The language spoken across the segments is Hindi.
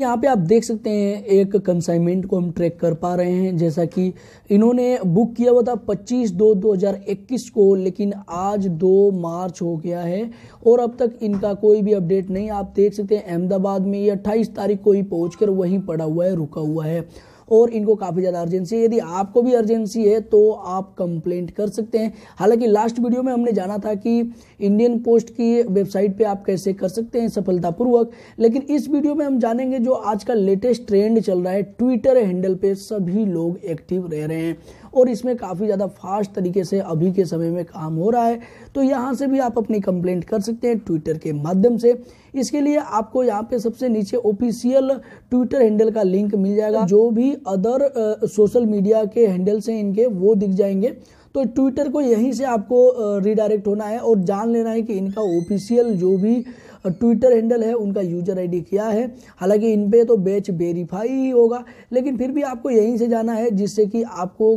यहाँ पे आप देख सकते हैं एक कंसाइनमेंट को हम ट्रैक कर पा रहे हैं, जैसा कि इन्होंने बुक किया हुआ था 25/2/2021 को, लेकिन आज 2 मार्च हो गया है और अब तक इनका कोई भी अपडेट नहीं। आप देख सकते हैं अहमदाबाद में ये 28 तारीख को ही पहुंचकर वहीं पड़ा हुआ है, रुका हुआ है और इनको काफ़ी ज़्यादा अर्जेंसी है। यदि आपको भी अर्जेंसी है तो आप कंप्लेंट कर सकते हैं। हालांकि लास्ट वीडियो में हमने जाना था कि इंडियन पोस्ट की वेबसाइट पे आप कैसे कर सकते हैं सफलतापूर्वक, लेकिन इस वीडियो में हम जानेंगे जो आज का लेटेस्ट ट्रेंड चल रहा है, ट्विटर हैंडल पे सभी लोग एक्टिव रह रहे हैं और इसमें काफ़ी ज़्यादा फास्ट तरीके से अभी के समय में काम हो रहा है, तो यहाँ से भी आप अपनी कंप्लेंट कर सकते हैं ट्विटर के माध्यम से। इसके लिए आपको यहाँ पे सबसे नीचे ऑफिशियल ट्विटर हैंडल का लिंक मिल जाएगा, जो भी अदर सोशल मीडिया के हैंडल्स हैं इनके वो दिख जाएंगे, तो ट्विटर को यहीं से आपको रिडायरेक्ट होना है और जान लेना है कि इनका ऑफिशियल जो भी ट्विटर हैंडल है उनका यूजर आईडी क्या है। हालांकि इन पे तो बैच वेरीफाई ही होगा, लेकिन फिर भी आपको यहीं से जाना है, जिससे कि आपको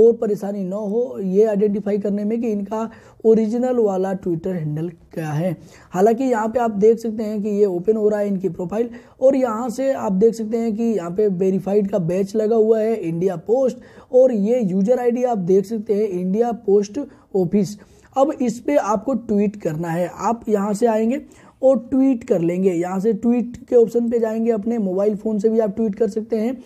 और परेशानी ना हो ये आइडेंटिफाई करने में कि इनका ओरिजिनल वाला ट्विटर हैंडल क्या है। हालांकि यहाँ पे आप देख सकते हैं कि ये ओपन हो रहा है इनकी प्रोफाइल और यहाँ से आप देख सकते हैं कि यहाँ पे वेरीफाइड का बैच लगा हुआ है इंडिया पोस्ट और ये यूजर आईडी आप देख सकते हैं इंडिया पोस्ट ऑफिस। अब इस पर आपको ट्वीट करना है, आप यहाँ से आएंगे और ट्वीट कर लेंगे। यहाँ से ट्वीट के ऑप्शन पे जाएंगे, अपने मोबाइल फ़ोन से भी आप ट्वीट कर सकते हैं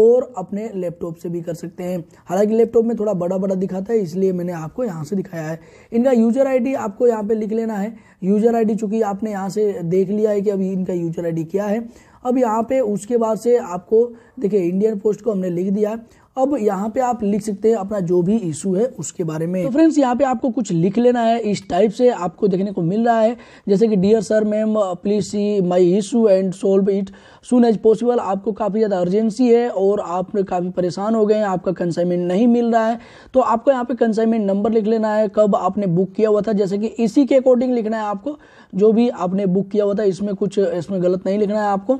और अपने लैपटॉप से भी कर सकते हैं। हालांकि लैपटॉप में थोड़ा बड़ा बड़ा दिखाता है इसलिए मैंने आपको यहाँ से दिखाया है। इनका यूजर आईडी आपको यहाँ पे लिख लेना है। यूजर आईडी चूंकि आपने यहाँ से देख लिया है कि अभी इनका यूजर आईडी क्या है। अब यहाँ पे उसके बाद से आपको देखिए इंडियन पोस्ट को हमने लिख दिया, अब यहाँ पे आप लिख सकते हैं अपना जो भी इशू है उसके बारे में। तो फ्रेंड्स यहाँ पे आपको कुछ लिख लेना है, इस टाइप से आपको देखने को मिल रहा है, जैसे कि dear sir ma'am please see my issue and solve it soon as possible. आपको काफ़ी ज़्यादा अर्जेंसी है और आप काफ़ी परेशान हो गए हैं, आपका कंसाइनमेंट नहीं मिल रहा है, तो आपको यहाँ पे कंसाइनमेंट नंबर लिख लेना है, कब आपने बुक किया हुआ था, जैसे कि इसी के अकॉर्डिंग लिखना है आपको जो भी आपने बुक किया हुआ था, इसमें कुछ इसमें गलत नहीं लिखना है आपको।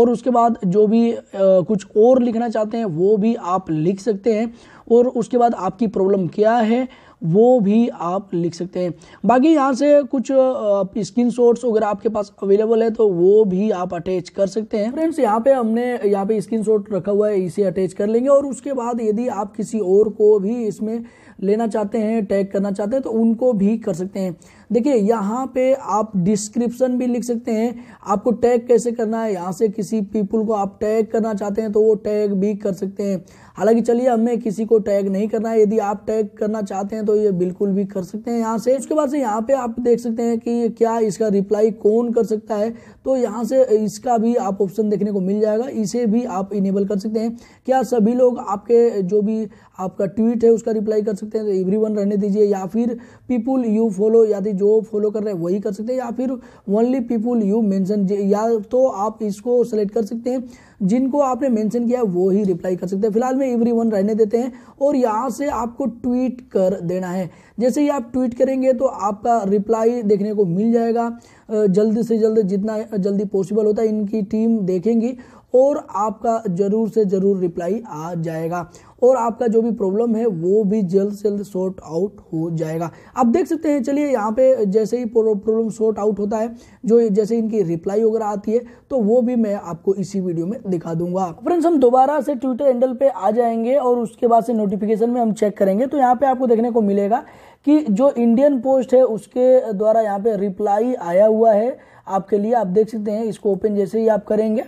और उसके बाद जो भी कुछ और लिखना चाहते हैं वो भी आप लिख सकते हैं और उसके बाद आपकी प्रॉब्लम क्या है वो भी आप लिख सकते हैं। बाकी यहाँ से कुछ स्क्रीनशॉट्स वगैरह आपके पास अवेलेबल है तो वो भी आप अटैच कर सकते हैं। फ्रेंड्स यहाँ पे हमने यहाँ पे स्क्रीनशॉट रखा हुआ है, इसे अटैच कर लेंगे और उसके बाद यदि आप किसी और को भी इसमें लेना चाहते हैं, टैग करना चाहते हैं, तो उनको भी कर सकते हैं। देखिए यहाँ पे आप डिस्क्रिप्शन भी लिख सकते हैं, आपको टैग कैसे करना है, यहाँ से किसी पीपल को आप टैग करना चाहते हैं तो वो टैग भी कर सकते हैं। हालांकि चलिए हमें किसी को टैग नहीं करना है, यदि आप टैग करना चाहते हैं तो ये बिल्कुल भी कर सकते हैं यहाँ से। उसके बाद से यहाँ पे आप देख सकते हैं कि क्या इसका रिप्लाई कौन कर सकता है, तो यहाँ से इसका भी आप ऑप्शन देखने को मिल जाएगा, इसे भी आप इनेबल कर सकते हैं। क्या सभी लोग आपके जो भी आपका ट्वीट है उसका रिप्लाई कर सकते हैं, तो एवरीवन रहने दीजिए, या फिर पीपुल यू फॉलो, या फिर जो फॉलो कर रहे हैं वही कर सकते हैं, या फिर ओनली पीपुल यू मेंशन, या तो आप इसको सेलेक्ट कर सकते हैं जिनको आपने मेंशन किया वो ही रिप्लाई कर सकते हैं। फिलहाल में एवरीवन रहने देते हैं और यहाँ से आपको ट्वीट कर देना है। जैसे ही आप ट्वीट करेंगे तो आपका रिप्लाई देखने को मिल जाएगा जल्दी से जल्द, जितना जल्दी पॉसिबल होता है इनकी टीम देखेंगी और आपका ज़रूर से ज़रूर रिप्लाई आ जाएगा और आपका जो भी प्रॉब्लम है वो भी जल्द से जल्द सॉर्ट आउट हो जाएगा। आप देख सकते हैं। चलिए यहाँ पे जैसे ही प्रॉब्लम सॉर्ट आउट होता है, जो जैसे इनकी रिप्लाई वगैरह आती है तो वो भी मैं आपको इसी वीडियो में दिखा दूंगा। फ्रेंड्स हम दोबारा से ट्विटर हैंडल पे आ जाएंगे और उसके बाद से नोटिफिकेशन में हम चेक करेंगे, तो यहाँ पे आपको देखने को मिलेगा कि जो इंडियन पोस्ट है उसके द्वारा यहाँ पे रिप्लाई आया हुआ है आपके लिए। आप देख सकते हैं, इसको ओपन जैसे ही आप करेंगे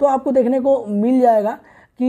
तो आपको देखने को मिल जाएगा कि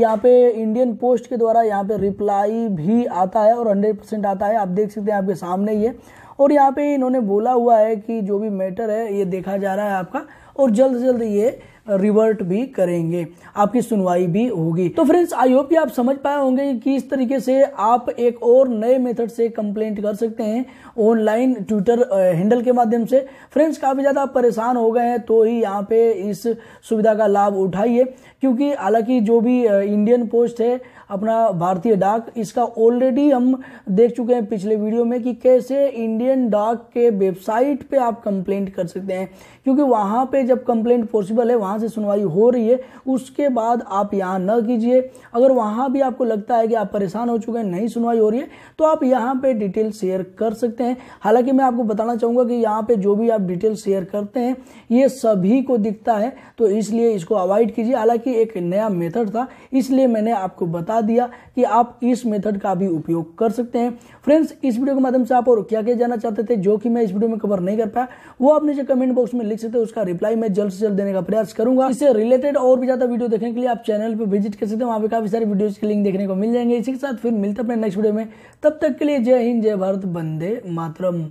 यहाँ पे इंडियन पोस्ट के द्वारा यहाँ पे रिप्लाई भी आता है और 100% आता है। आप देख सकते हैं आपके सामने ये, और यहाँ पे इन्होंने बोला हुआ है कि जो भी मैटर है ये देखा जा रहा है आपका और जल्द से जल्द ये रिवर्ट भी करेंगे, आपकी सुनवाई भी होगी। तो फ्रेंड्स आई होप कि आप समझ पाए होंगे कि इस तरीके से आप एक और नए मेथड से कंप्लेंट कर सकते हैं ऑनलाइन ट्विटर हैंडल के माध्यम से। फ्रेंड्स काफ़ी ज़्यादा परेशान हो गए हैं तो ही यहाँ पे इस सुविधा का लाभ उठाइए, क्योंकि हालांकि जो भी इंडियन पोस्ट है अपना भारतीय डाक, इसका ऑलरेडी हम देख चुके हैं पिछले वीडियो में कि कैसे इंडियन डाक के वेबसाइट पर आप कंप्लेंट कर सकते हैं, क्योंकि वहाँ पर जब कंप्लेंट पॉसिबल है वहाँ से सुनवाई हो रही है उसके बाद आप यहाँ न कीजिए। अगर वहाँ भी आपको लगता है कि आप परेशान हो चुके हैं, नहीं सुनवाई हो रही है, तो आप यहाँ पे डिटेल शेयर कर सकते हैं। हालांकि मैं आपको बताना चाहूँगा कि यहाँ पे जो भी आप डिटेल शेयर करते हैं ये सभी को दिखता है, तो इसलिए इसको अवॉइड कीजिए। हालांकि एक नया मेथड था इसलिए मैंने आपको बता दिया कि आप इस मेथड का भी उपयोग कर सकते हैं। फ्रेंड्स, इस वीडियो के माध्यम से आप और क्या क्या जानना चाहते थे जो कि मैं इस वीडियो में कवर नहीं कर पाया वो आप नीचे कमेंट बॉक्स में लिख सकते हैं, उसका रिप्लाई मैं जल्द से जल्द देने का प्रयास करूंगा। इससे रिलेटेड और भी ज्यादा वीडियो देखने के लिए आप चैनल पर विजिट कर सकते हैं, वहां पे काफी सारे वीडियोज के लिंक देखने को मिल जाएंगे। इसी के साथ फिर मिलते हैं अपने नेक्स्ट वीडियो में, तब तक के लिए जय हिंद, जय भारत, वंदे मातरम।